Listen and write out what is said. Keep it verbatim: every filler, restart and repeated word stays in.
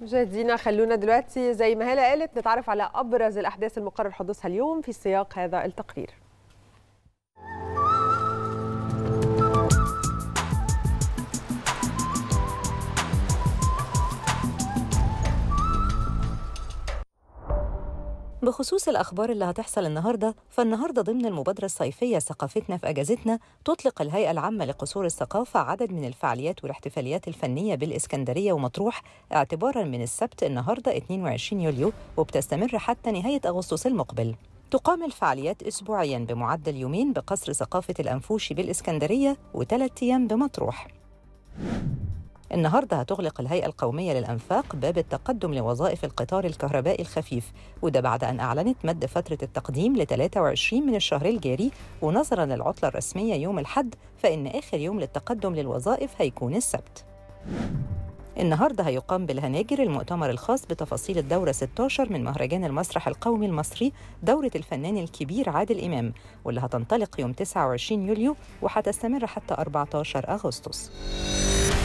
مشاهدينا خلونا دلوقتي زي ما هالة قالت نتعرف على أبرز الأحداث المقرر حدوثها اليوم في سياق هذا التقرير. بخصوص الأخبار اللي هتحصل النهاردة، فالنهاردة ضمن المبادرة الصيفية ثقافتنا في أجازتنا تطلق الهيئة العامة لقصور الثقافة عدد من الفعاليات والاحتفاليات الفنية بالإسكندرية ومطروح اعتباراً من السبت النهاردة اثنين وعشرين يوليو وبتستمر حتى نهاية أغسطس المقبل. تقام الفعاليات أسبوعياً بمعدل يومين بقصر ثقافة الأنفوشي بالإسكندرية وثلاث أيام بمطروح. النهارده هتغلق الهيئة القومية للأنفاق باب التقدم لوظائف القطار الكهربائي الخفيف، وده بعد أن أعلنت مد فترة التقديم ل ثلاثة وعشرين من الشهر الجاري، ونظراً للعطلة الرسمية يوم الأحد فإن آخر يوم للتقدم للوظائف هيكون السبت. النهارده هيقام بالهناجر المؤتمر الخاص بتفاصيل الدورة ستة عشر من مهرجان المسرح القومي المصري، دورة الفنان الكبير عادل إمام، واللي هتنطلق يوم تسعة وعشرين يوليو وهتستمر حتى أربعة عشر أغسطس.